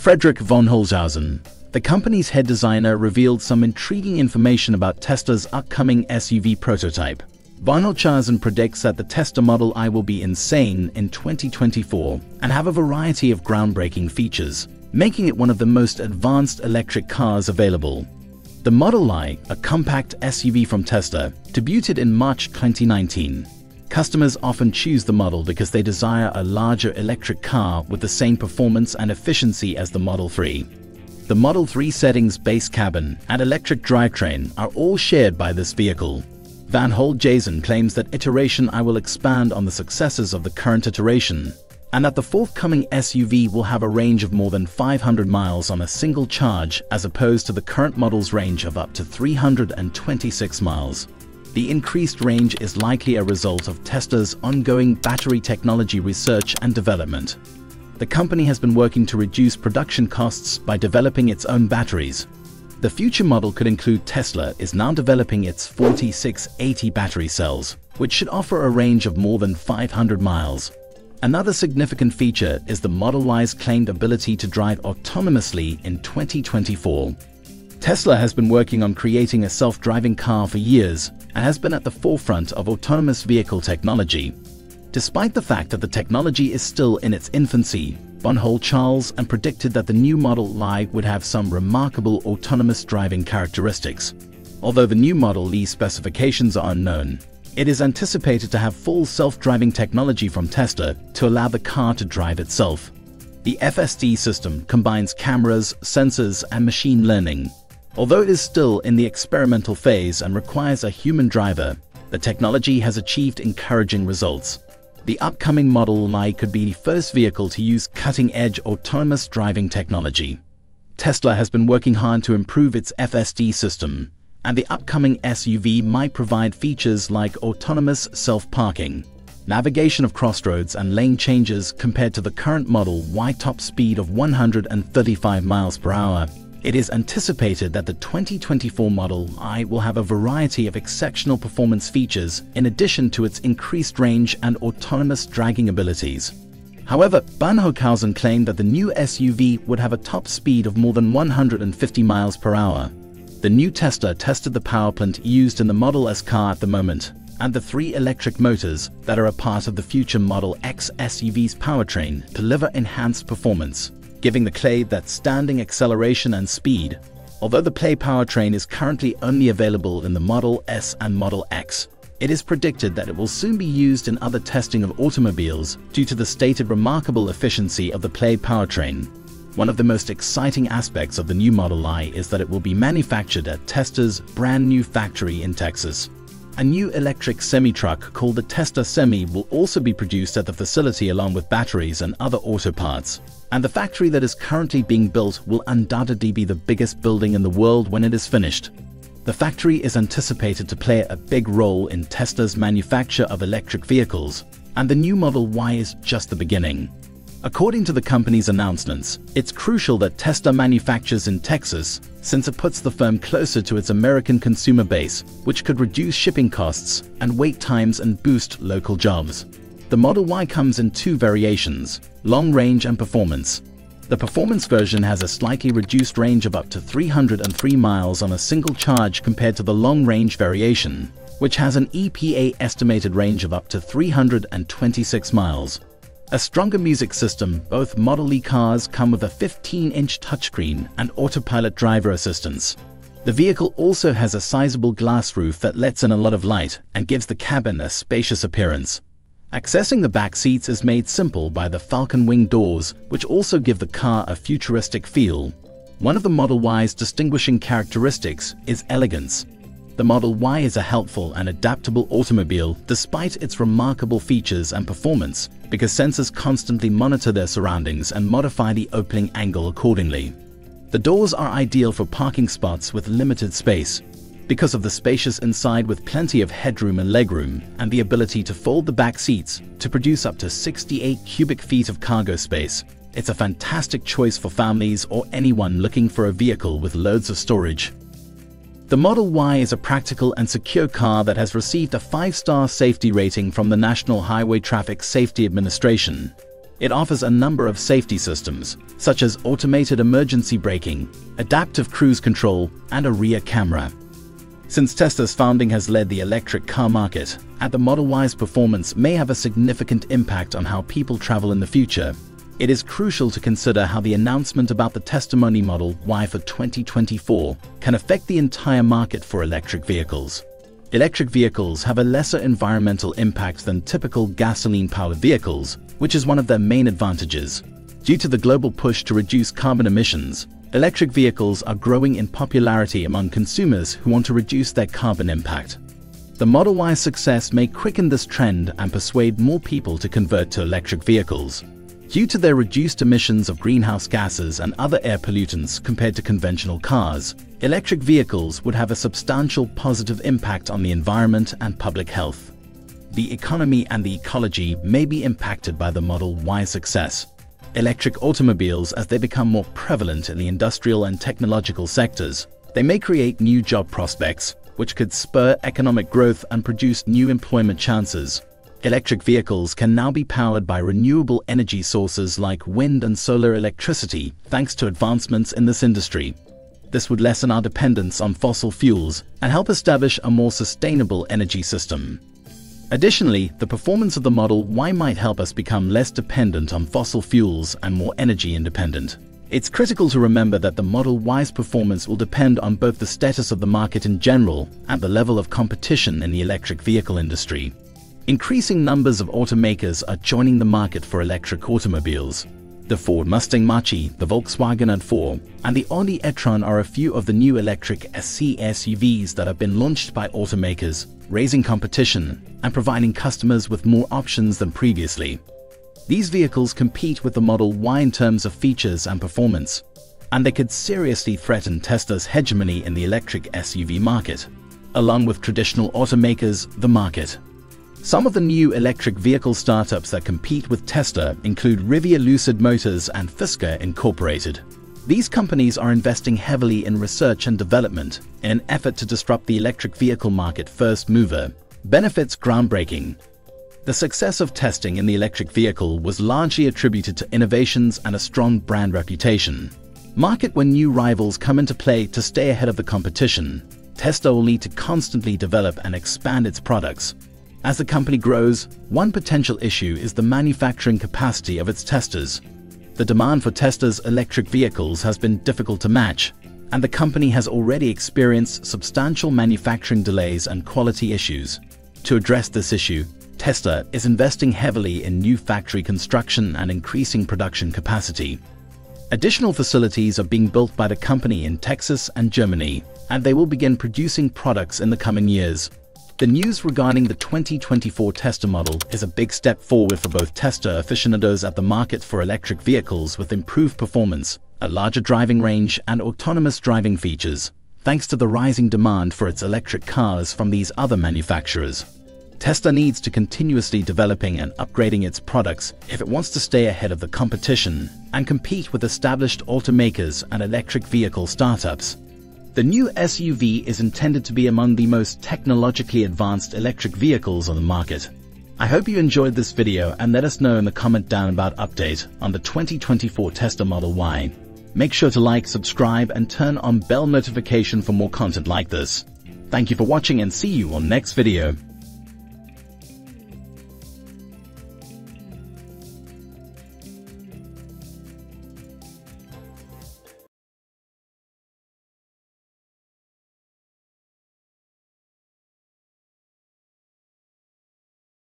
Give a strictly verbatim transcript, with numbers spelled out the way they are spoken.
Friedrich von Holzhausen, the company's head designer, revealed some intriguing information about Tesla's upcoming S U V prototype. Von Holzhausen predicts that the Tesla Model I will be insane in twenty twenty-four and have a variety of groundbreaking features, making it one of the most advanced electric cars available. The Model I, a compact S U V from Tesla, debuted in March twenty nineteen. Customers often choose the model because they desire a larger electric car with the same performance and efficiency as the Model three. The Model three settings, base cabin and electric drivetrain are all shared by this vehicle. Van Holzhausen claims that iteration I will expand on the successes of the current iteration, and that the forthcoming S U V will have a range of more than five hundred miles on a single charge as opposed to the current model's range of up to three hundred twenty-six miles. The increased range is likely a result of Tesla's ongoing battery technology research and development. The company has been working to reduce production costs by developing its own batteries. The future model could include Tesla is now developing its forty-six eighty battery cells, which should offer a range of more than five hundred miles. Another significant feature is the Model I's claimed ability to drive autonomously in twenty twenty-four. Tesla has been working on creating a self-driving car for years and has been at the forefront of autonomous vehicle technology. Despite the fact that the technology is still in its infancy, von Holzhausen predicted that the new Model I would have some remarkable autonomous driving characteristics. Although the new Model I specifications are unknown, it is anticipated to have full self-driving technology from Tesla to allow the car to drive itself. The F S D system combines cameras, sensors, and machine learning. Although it is still in the experimental phase and requires a human driver, the technology has achieved encouraging results. The upcoming Model I could be the first vehicle to use cutting-edge autonomous driving technology. Tesla has been working hard to improve its F S D system, and the upcoming S U V might provide features like autonomous self-parking, navigation of crossroads and lane changes. Compared to the current Model Y top speed of one hundred thirty-five miles per hour, it is anticipated that the twenty twenty-four Model I will have a variety of exceptional performance features in addition to its increased range and autonomous dragging abilities. However, von Holzhausen claimed that the new S U V would have a top speed of more than one hundred fifty miles per hour. The new Tesla tested the powerplant used in the Model S car at the moment and the three electric motors that are a part of the future Model X S U V's powertrain to deliver enhanced performance, giving the claim that standing acceleration and speed, although the Play powertrain is currently only available in the Model S and Model X. It is predicted that it will soon be used in other testing of automobiles due to the stated remarkable efficiency of the Play powertrain. One of the most exciting aspects of the new Model I is that it will be manufactured at Tesla's brand new factory in Texas. A new electric semi-truck called the Tesla Semi will also be produced at the facility along with batteries and other auto parts, and the factory that is currently being built will undoubtedly be the biggest building in the world when it is finished. The factory is anticipated to play a big role in Tesla's manufacture of electric vehicles, and the new Model Y is just the beginning. According to the company's announcements, it's crucial that Tesla manufactures in Texas since it puts the firm closer to its American consumer base, which could reduce shipping costs and wait times and boost local jobs. The Model Y comes in two variations, long range and performance. The performance version has a slightly reduced range of up to three hundred three miles on a single charge compared to the long range variation, which has an E P A estimated range of up to three hundred twenty-six miles. A stronger music system. Both Model E cars come with a fifteen-inch touchscreen and autopilot driver assistance. The vehicle also has a sizable glass roof that lets in a lot of light and gives the cabin a spacious appearance. Accessing the back seats is made simple by the falcon wing doors, which also give the car a futuristic feel. One of the Model Y's distinguishing characteristics is elegance. The Model Y is a helpful and adaptable automobile despite its remarkable features and performance, because sensors constantly monitor their surroundings and modify the opening angle accordingly. The doors are ideal for parking spots with limited space. Because of the spacious inside with plenty of headroom and legroom, and the ability to fold the back seats to produce up to sixty-eight cubic feet of cargo space, it's a fantastic choice for families or anyone looking for a vehicle with loads of storage. The Model Y is a practical and secure car that has received a five-star safety rating from the National Highway Traffic Safety Administration. It offers a number of safety systems, such as automated emergency braking, adaptive cruise control, and a rear camera. Since Tesla's founding has led the electric car market, the Model Y's performance may have a significant impact on how people travel in the future. It is crucial to consider how the announcement about the testimony Model Y for twenty twenty-four can affect the entire market for electric vehicles. Electric vehicles have a lesser environmental impact than typical gasoline-powered vehicles, which is one of their main advantages. Due to the global push to reduce carbon emissions, electric vehicles are growing in popularity among consumers who want to reduce their carbon impact. The Model Y's success may quicken this trend and persuade more people to convert to electric vehicles. Due to their reduced emissions of greenhouse gases and other air pollutants compared to conventional cars, electric vehicles would have a substantial positive impact on the environment and public health. The economy and the ecology may be impacted by the Model Y's success. Electric automobiles, as they become more prevalent in the industrial and technological sectors, they may create new job prospects, which could spur economic growth and produce new employment chances. Electric vehicles can now be powered by renewable energy sources like wind and solar electricity, thanks to advancements in this industry. This would lessen our dependence on fossil fuels and help establish a more sustainable energy system. Additionally, the performance of the Model Y might help us become less dependent on fossil fuels and more energy independent. It's critical to remember that the Model Y's performance will depend on both the status of the market in general and the level of competition in the electric vehicle industry. Increasing numbers of automakers are joining the market for electric automobiles. The Ford Mustang Mach-E, the Volkswagen R four, and the Audi e-tron are a few of the new electric S C S U Vs that have been launched by automakers, raising competition and providing customers with more options than previously. These vehicles compete with the Model Y in terms of features and performance, and they could seriously threaten Tesla's hegemony in the electric S U V market, along with traditional automakers, the market. Some of the new electric vehicle startups that compete with Tesla include Rivian Lucid Motors and Fisker Incorporated. These companies are investing heavily in research and development in an effort to disrupt the electric vehicle market first mover. Benefits groundbreaking. The success of testing in the electric vehicle was largely attributed to innovations and a strong brand reputation. Market when new rivals come into play to stay ahead of the competition, Tesla will need to constantly develop and expand its products. As the company grows, one potential issue is the manufacturing capacity of its testers. The demand for Tesla's electric vehicles has been difficult to match, and the company has already experienced substantial manufacturing delays and quality issues. To address this issue, Tesla is investing heavily in new factory construction and increasing production capacity. Additional facilities are being built by the company in Texas and Germany, and they will begin producing products in the coming years. The news regarding the twenty twenty-four Tesla model is a big step forward for both Tesla aficionados at the market for electric vehicles with improved performance, a larger driving range, and autonomous driving features, thanks to the rising demand for its electric cars from these other manufacturers. Tesla needs to continuously developing and upgrading its products if it wants to stay ahead of the competition and compete with established automakers and electric vehicle startups. The new S U V is intended to be among the most technologically advanced electric vehicles on the market. I hope you enjoyed this video and let us know in the comment down about update on the twenty twenty-four Tesla Model Y. Make sure to like, subscribe, and turn on bell notification for more content like this. Thank you for watching and see you on next video.